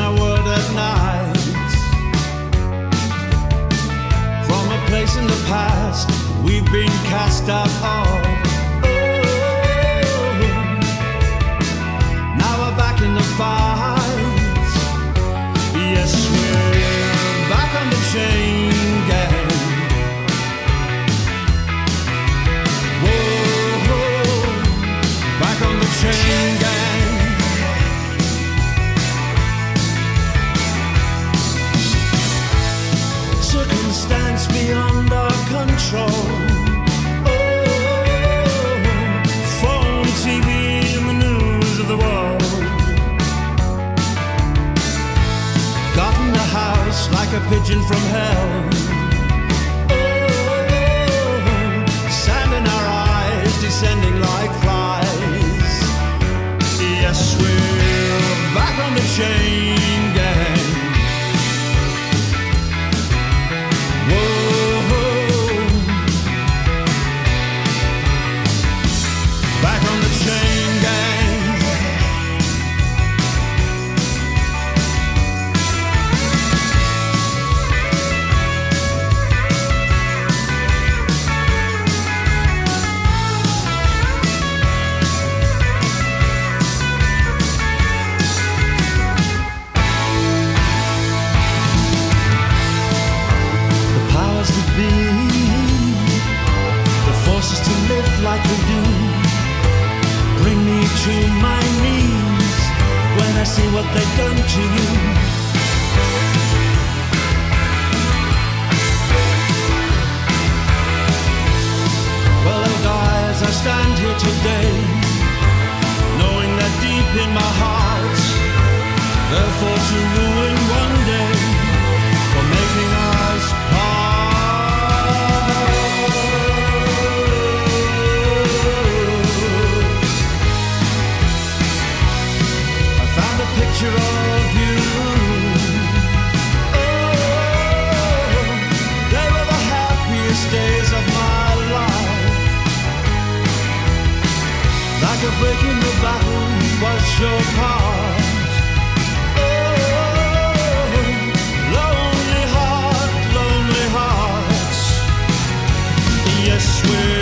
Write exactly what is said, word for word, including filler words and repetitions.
my world at night. From a place in the past we've been cast out of. Oh, now we're back in the fight. Yes, we're back on the chain gang. Whoa, back on the chain gang. Circumstance beyond our control. Oh, phone, T V, and the news of the world. Gotten a house like a pigeon from hell. Oh, sand in our eyes, descending like flies. Yes, we're back on the chain gang. Like we do, bring me to my knees when I see what they've done to you. Well, I'll die as I stand here today, knowing that deep in my heart they'll fall to ruin one day for making us part. Picture of you. Oh, they were the happiest days of my life. Like a break in the battle was your part. Oh, lonely heart, lonely heart. Yes, we're